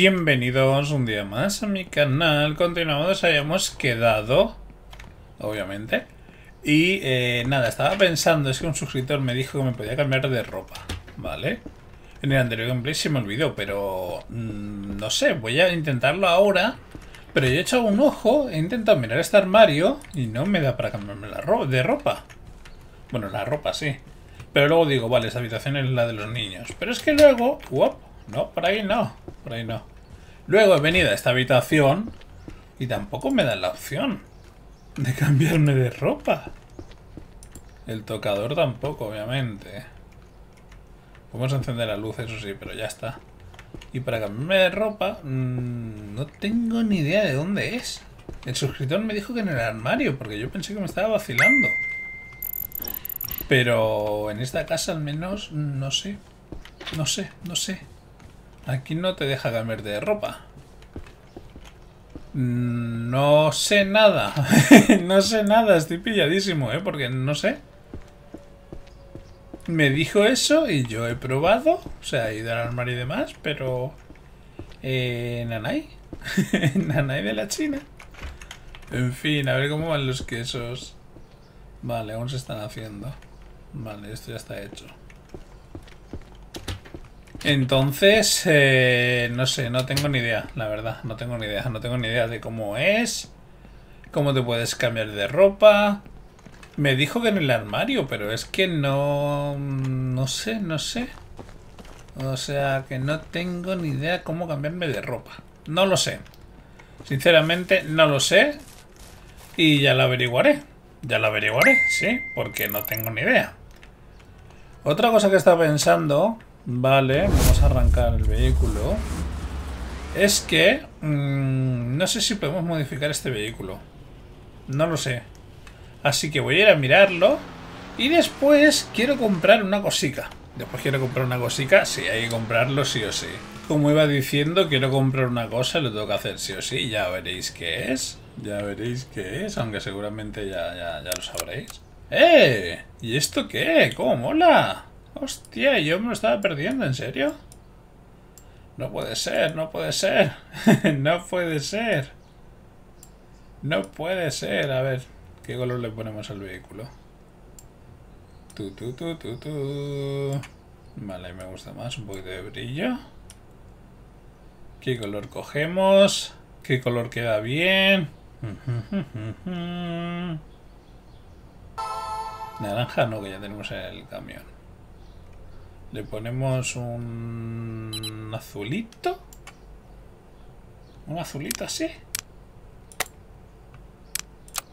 Bienvenidos un día más a mi canal. Continuamos, habíamos quedado, obviamente. Y nada, estaba pensando, es que un suscriptor me dijo que me podía cambiar de ropa, ¿vale? En el anterior gameplay se me olvidó, pero no sé, voy a intentarlo ahora. Pero yo he echado un ojo, he intentado mirar este armario y no me da para cambiarme de ropa. Bueno, la ropa sí. Pero luego digo, vale, esta habitación es la de los niños. Pero es que luego, ¡uop! No, por ahí no, por ahí no. Luego he venido a esta habitación y tampoco me dan la opción de cambiarme de ropa. El tocador tampoco, obviamente. Podemos encender la luz, eso sí, pero ya está. Y para cambiarme de ropa, no tengo ni idea de dónde es. El suscriptor me dijo que en el armario, porque yo pensé que me estaba vacilando. Pero en esta casa al menos, no sé. Aquí no te deja cambiar de ropa. No sé nada. No sé nada. Estoy pilladísimo, ¿eh? Porque no sé. Me dijo eso y yo he probado. O sea, he ido al armario y demás, pero... nanay. Nanay de la China. En fin, a ver cómo van los quesos. Vale, aún se están haciendo. Vale, esto ya está hecho. Entonces, no sé, no tengo ni idea, la verdad, no tengo ni idea de cómo es, cómo te puedes cambiar de ropa. Me dijo que en el armario, pero es que no sé. O sea, que no tengo ni idea cómo cambiarme de ropa. No lo sé. Sinceramente, no lo sé. Y ya lo averiguaré, sí, porque no tengo ni idea. Otra cosa que estaba pensando... Vale, vamos a arrancar el vehículo. Es que... no sé si podemos modificar este vehículo. No lo sé. Así que voy a ir a mirarlo. Y después quiero comprar una cosica. Sí, hay que comprarlo sí o sí. Como iba diciendo, quiero comprar una cosa y lo tengo que hacer sí o sí. Ya veréis qué es. Aunque seguramente ya lo sabréis. ¡Eh! ¿Y esto qué? ¡Cómo mola! Hostia, yo me lo estaba perdiendo, ¿en serio? No puede ser. No puede ser. A ver, ¿qué color le ponemos al vehículo? Vale, me gusta más, un poquito de brillo. ¿Qué color cogemos? ¿Qué color queda bien? Naranja no, que ya tenemos el camión. Le ponemos un azulito. Un azulito así.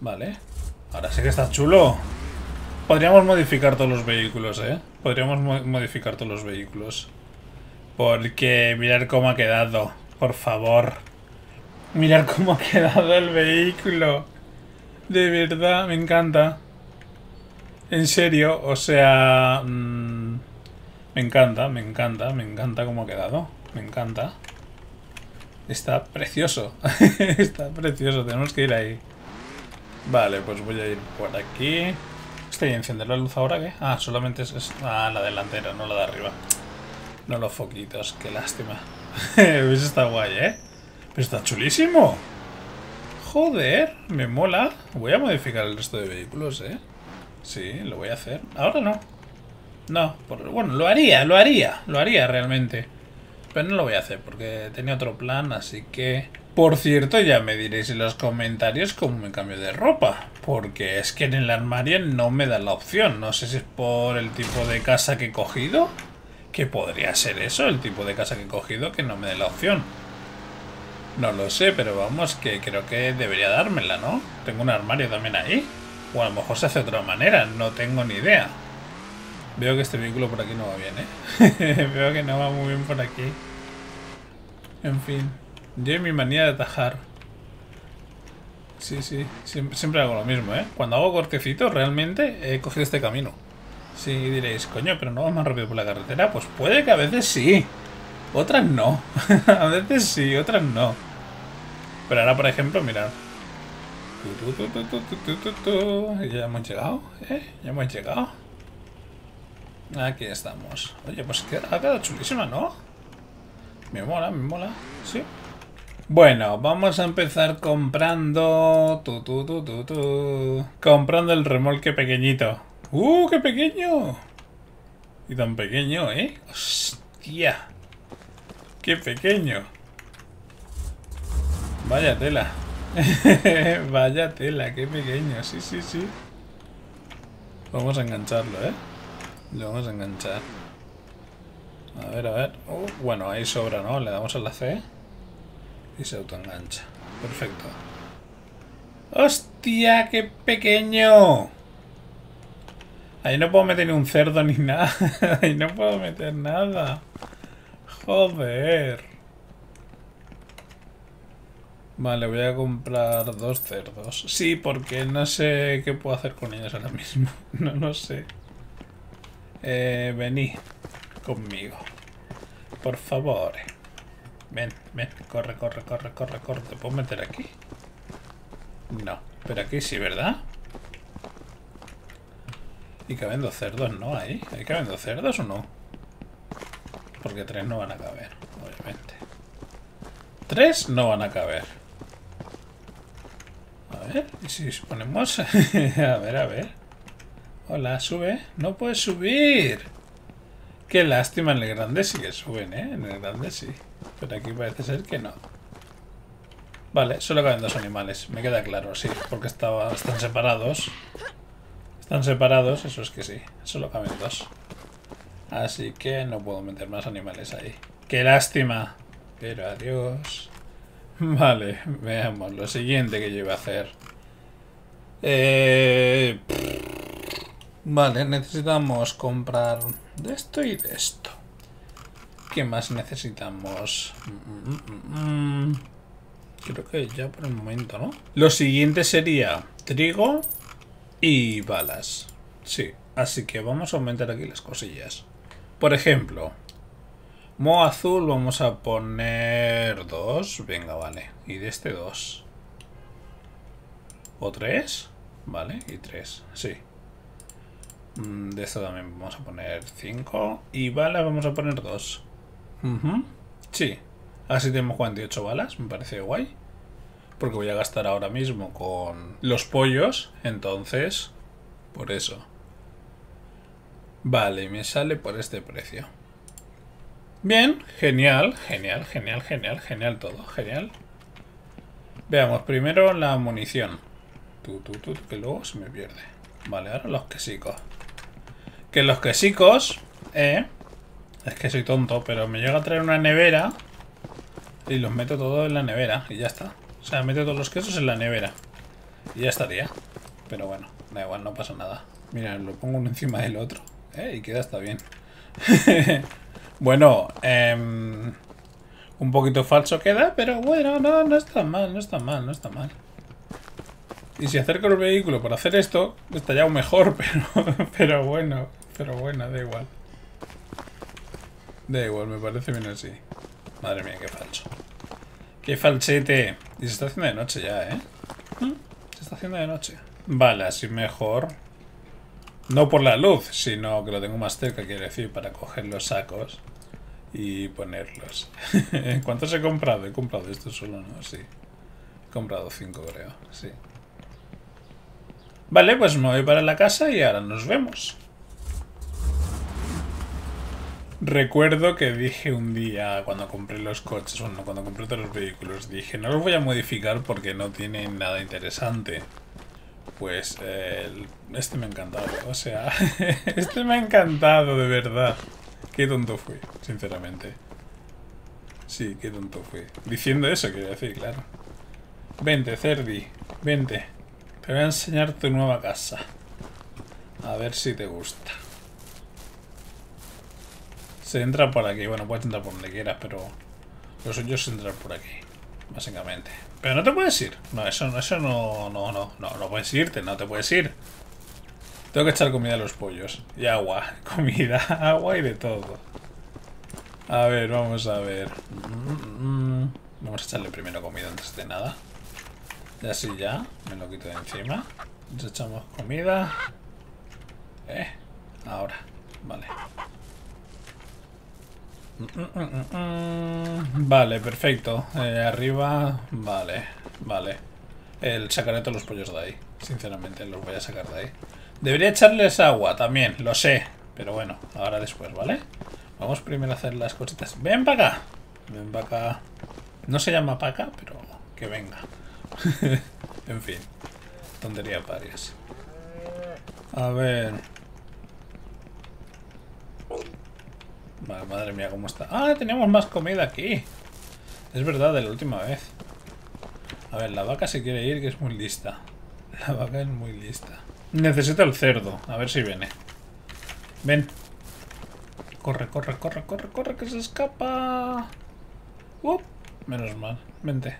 Vale. Ahora sí que está chulo. Podríamos modificar todos los vehículos, ¿eh? Porque mirad cómo ha quedado. Por favor. Mirad cómo ha quedado el vehículo. De verdad, me encanta. En serio, o sea... Me encanta cómo ha quedado. Está precioso. Tenemos que ir ahí. Vale, pues voy a ir por aquí. Estoy encender la luz ahora, ¿qué? Ah, solamente es... Ah, la delantera, no la de arriba. No los foquitos, qué lástima. ¿Veis? Está guay, ¿eh? Pero está chulísimo. Joder, me mola. Voy a modificar el resto de vehículos, ¿eh? Sí, lo voy a hacer. Ahora no. No, bueno, lo haría realmente. Pero no lo voy a hacer porque tenía otro plan, así que... Por cierto, ya me diréis en los comentarios cómo me cambio de ropa. Porque es que en el armario no me da la opción. No sé si es por el tipo de casa que he cogido. Que podría ser eso, el tipo de casa que he cogido, que no me dé la opción. No lo sé, pero vamos, que creo que debería dármela, ¿no? Tengo un armario también ahí. O a lo mejor se hace de otra manera, no tengo ni idea. Veo que este vehículo por aquí no va bien, ¿eh? Veo que no va muy bien por aquí. En fin. Yo y mi manía de atajar. Sí. Siempre hago lo mismo, ¿eh? Cuando hago cortecitos, realmente he cogido este camino. Sí, diréis, coño, pero no vas más rápido por la carretera. Pues puede que a veces sí. Otras no. A veces sí, otras no. Pero ahora, por ejemplo, mirad. Ya hemos llegado, ¿eh? Aquí estamos. Oye, pues ha quedado chulísima, ¿no? Me mola, me mola. Sí. Bueno, vamos a empezar comprando... Comprando el remolque pequeñito. ¡Uh, qué pequeño! Y tan pequeño, ¿eh? ¡Hostia! ¡Qué pequeño! Vaya tela. Vaya tela, qué pequeño. Sí, sí, sí. Vamos a engancharlo, ¿eh? Lo vamos a enganchar. A ver, a ver. Bueno, ahí sobra, ¿no? Le damos a la C y se autoengancha. Perfecto. ¡Hostia, qué pequeño! Ahí no puedo meter ni un cerdo ni nada. Ahí no puedo meter nada. Joder. Vale, voy a comprar 2 cerdos. Sí, porque no sé qué puedo hacer con ellos ahora mismo. No lo sé. Vení conmigo. Por favor. Ven, ven. Corre, corre, corre, corre, corre. ¿Te puedo meter aquí? No. Pero aquí sí, ¿verdad? Y caben 2 cerdos, ¿no? Ahí. ¿Ahí caben 2 cerdos o no? Porque 3 no van a caber, obviamente. 3 no van a caber. A ver, ¿y si ponemos? A ver, a ver. Hola, sube. No puedes subir. Qué lástima, en el grande sí que suben, ¿eh? En el grande sí. Pero aquí parece ser que no. Vale, solo caben 2 animales. Me queda claro, sí. Porque están separados. Están separados, eso es que sí. Solo caben 2. Así que no puedo meter más animales ahí. ¡Qué lástima! Pero adiós. Vale, veamos lo siguiente que yo iba a hacer. Vale, necesitamos comprar de esto y de esto. ¿Qué más necesitamos? Creo que ya por el momento, ¿no? Lo siguiente sería trigo... y balas. Sí, así que vamos a aumentar aquí las cosillas. Por ejemplo, moho azul vamos a poner 2. Venga, vale. Y de este 2. O 3. Vale, y 3. Sí. De esto también vamos a poner 5. Y balas vamos a poner 2. Sí. Así tenemos 48 balas. Me parece guay. Porque voy a gastar ahora mismo con los pollos, entonces, por eso. Vale, me sale por este precio. Bien, genial, genial, genial, genial, genial todo, genial. Veamos primero la munición. Que luego se me pierde. Vale, ahora los quesicos. Que los quesicos, es que soy tonto, pero me llega a traer una nevera y los meto todos en la nevera y ya está. O sea, meto todos los quesos en la nevera. Y ya estaría. Pero bueno, da igual, no pasa nada. Mira, lo pongo uno encima del otro. Y queda hasta bien. Bueno, un poquito falso queda, pero bueno, no está mal, no está mal, no está mal. Y si acerco el vehículo para hacer esto, estaría aún mejor, pero bueno, da igual. Da igual, me parece bien así. Madre mía, qué falso. ¡Qué falsete! Y se está haciendo de noche ya, ¿eh? Se está haciendo de noche. Vale, así mejor. No por la luz, sino que lo tengo más cerca, quiero decir, para coger los sacos y ponerlos. ¿Cuántos he comprado? He comprado esto solo, ¿no? Sí. He comprado 5, creo. Sí. Vale, pues me voy para la casa y ahora nos vemos. Recuerdo que dije un día cuando compré los coches, bueno, cuando compré todos los vehículos, dije no los voy a modificar porque no tienen nada interesante. Pues este me ha encantado, o sea, este me ha encantado de verdad. Qué tonto fui, sinceramente. Sí, qué tonto fui. Diciendo eso, quiero decir, claro. Vente, Cerdi, vente. Te voy a enseñar tu nueva casa. A ver si te gusta. Se entra por aquí, bueno, puedes entrar por donde quieras, pero lo suyo es entrar por aquí, básicamente. Pero no te puedes ir, no, eso no puedes irte, no te puedes ir. Tengo que echar comida a los pollos, y agua, comida, agua y de todo. A ver, vamos a ver. Vamos a echarle primero comida antes de nada. Y así ya, me lo quito de encima. Nos echamos comida. Ahora, vale. Vale, perfecto. Arriba, vale, vale. Sacaré todos los pollos de ahí. Sinceramente, los voy a sacar de ahí. Debería echarles agua también, lo sé. Pero bueno, ahora después, ¿vale? Vamos primero a hacer las cositas. ¡Ven para acá! Ven para acá. No se llama paca, pero que venga. En fin. Tontería varias. A ver. Vale, madre mía, cómo está. ¡Ah! Tenemos más comida aquí. Es verdad, de la última vez. A ver, la vaca se quiere ir, que es muy lista. La vaca es muy lista. Necesito el cerdo. A ver si viene. Ven. Corre, corre, corre, corre, corre, que se escapa. Menos mal. Vente.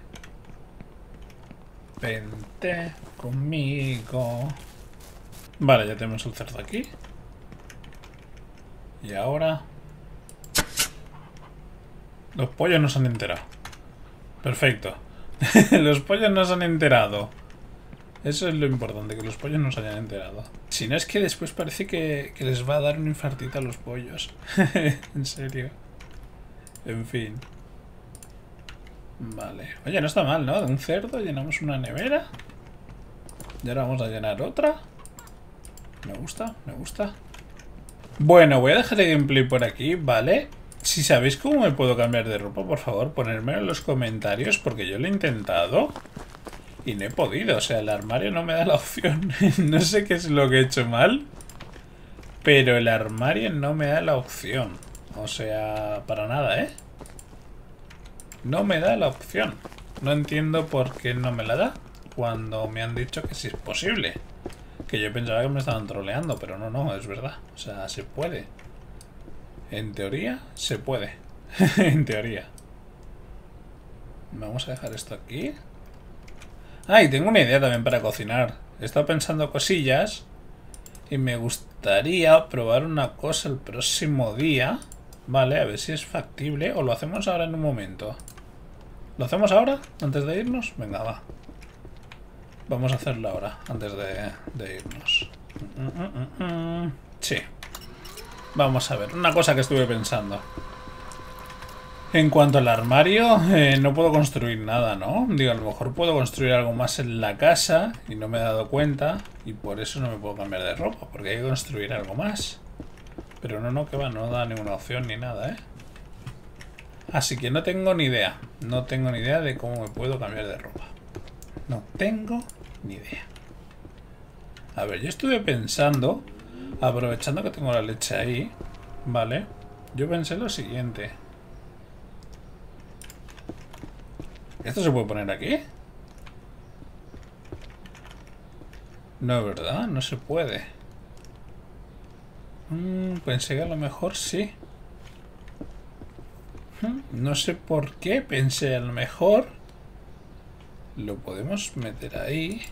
Vente conmigo. Vale, ya tenemos el cerdo aquí. Y ahora... Los pollos no se han enterado. Perfecto. Los pollos no se han enterado. Eso es lo importante, que los pollos no se hayan enterado. Si no es que después parece que les va a dar un infartito a los pollos. En serio. En fin. Vale. Oye, no está mal, ¿no? De un cerdo llenamos una nevera. Y ahora vamos a llenar otra. Me gusta, me gusta. Bueno, voy a dejar el gameplay por aquí, ¿vale? Si sabéis cómo me puedo cambiar de ropa, por favor, ponedmelo en los comentarios, porque yo lo he intentado... Y no he podido, o sea, el armario no me da la opción. No sé qué es lo que he hecho mal, pero el armario no me da la opción. O sea, para nada, ¿eh? No me da la opción. No entiendo por qué no me la da cuando me han dicho que sí es posible. Que yo pensaba que me estaban troleando, pero no, no, es verdad. O sea, se puede. En teoría, se puede. En teoría. Vamos a dejar esto aquí. Ah, y tengo una idea también para cocinar. He estado pensando cosillas y me gustaría probar una cosa el próximo día. Vale, a ver si es factible o lo hacemos ahora en un momento. ¿Lo hacemos ahora? ¿Antes de irnos? Venga, va. Vamos a hacerlo ahora, antes de irnos. Sí. Vamos a ver, una cosa que estuve pensando. En cuanto al armario, no puedo construir nada, ¿no? Digo, a lo mejor puedo construir algo más en la casa y no me he dado cuenta y por eso no me puedo cambiar de ropa, porque hay que construir algo más. Pero no, no, que va, no da ninguna opción ni nada, ¿eh? Así que no tengo ni idea. No tengo ni idea de cómo me puedo cambiar de ropa. No tengo ni idea. A ver, yo estuve pensando, aprovechando que tengo la leche ahí, ¿vale? Yo pensé lo siguiente... ¿Esto se puede poner aquí? No, es verdad, no se puede. Pensé que a lo mejor sí. No sé por qué, pensé a lo mejor. Lo podemos meter ahí.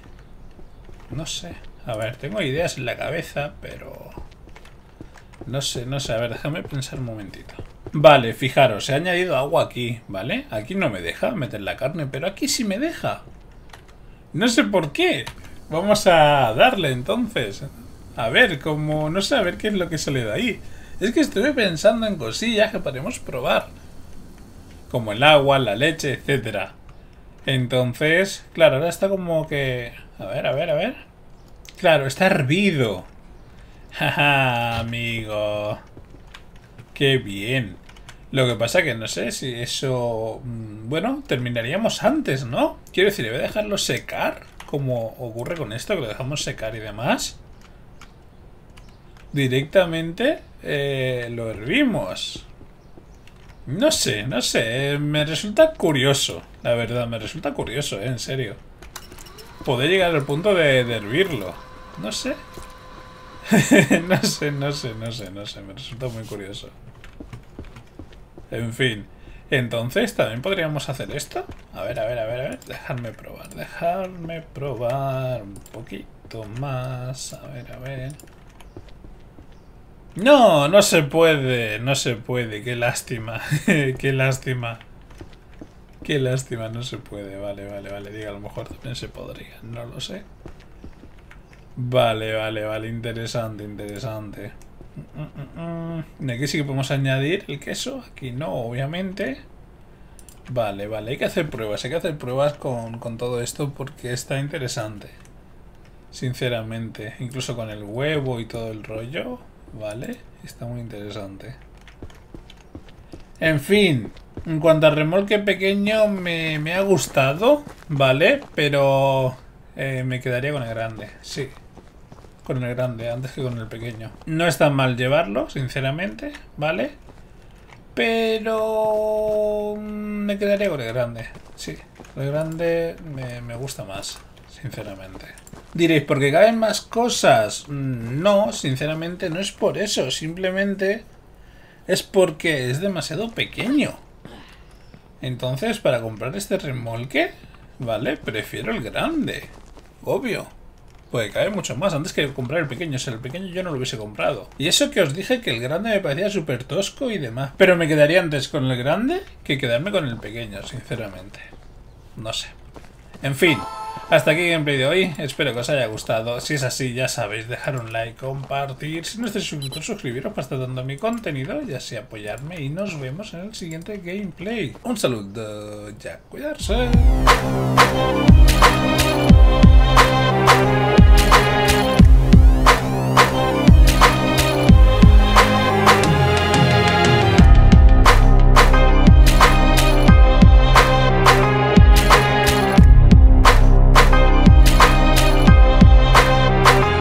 No sé. A ver, tengo ideas en la cabeza, pero... No sé, no sé. A ver, déjame pensar un momentito. Vale, fijaros, he añadido agua aquí, ¿vale? Aquí no me deja meter la carne, pero aquí sí me deja. No sé por qué. Vamos a darle entonces. A ver, como no sé, a ver qué es lo que sale de ahí. Es que estuve pensando en cosillas que podemos probar. Como el agua, la leche, etcétera. Entonces, claro, ahora está como que... A ver, a ver, a ver. Claro, está hervido. Jaja, amigo. Qué bien. Lo que pasa que no sé si eso... Bueno, terminaríamos antes, ¿no? Quiero decir, voy a dejarlo secar, como ocurre con esto, que lo dejamos secar y demás. Directamente lo hervimos. No sé, no sé. Me resulta curioso, la verdad. Me resulta curioso, en serio. Poder llegar al punto de hervirlo. No sé. No sé, no sé, no sé, no sé. Me resulta muy curioso. En fin. Entonces, ¿también podríamos hacer esto? A ver, a ver, a ver, a ver. Dejadme probar. Dejadme probar un poquito más. A ver, a ver. ¡No! No se puede. No se puede. Qué lástima. Qué lástima. Qué lástima. No se puede. Vale, vale, vale. Diga, a lo mejor también se podría. No lo sé. Vale, vale, vale, interesante, interesante. Aquí sí que podemos añadir el queso. Aquí no, obviamente. Vale, vale. Hay que hacer pruebas. Hay que hacer pruebas con todo esto porque está interesante. Sinceramente. Incluso con el huevo y todo el rollo. Vale. Está muy interesante. En fin. En cuanto al remolque pequeño me ha gustado. Vale. Pero me quedaría con el grande. Sí. Con el grande antes que con el pequeño. No es tan mal llevarlo, sinceramente, ¿vale? Pero me quedaría con el grande. Sí, el grande me gusta más, sinceramente. Diréis, ¿porque caben más cosas? No, sinceramente no es por eso. Simplemente es porque es demasiado pequeño. Entonces, para comprar este remolque, ¿vale? Prefiero el grande, obvio. Puede caer mucho más antes que comprar el pequeño. O sea, el pequeño yo no lo hubiese comprado. Y eso que os dije que el grande me parecía súper tosco y demás. Pero me quedaría antes con el grande que quedarme con el pequeño, sinceramente. No sé. En fin, hasta aquí el gameplay de hoy. Espero que os haya gustado. Si es así, ya sabéis, dejar un like, compartir. Si no estáis suscritos, suscribiros para estar dando mi contenido y así apoyarme. Y nos vemos en el siguiente gameplay. Un saludo. Ya, cuidarse.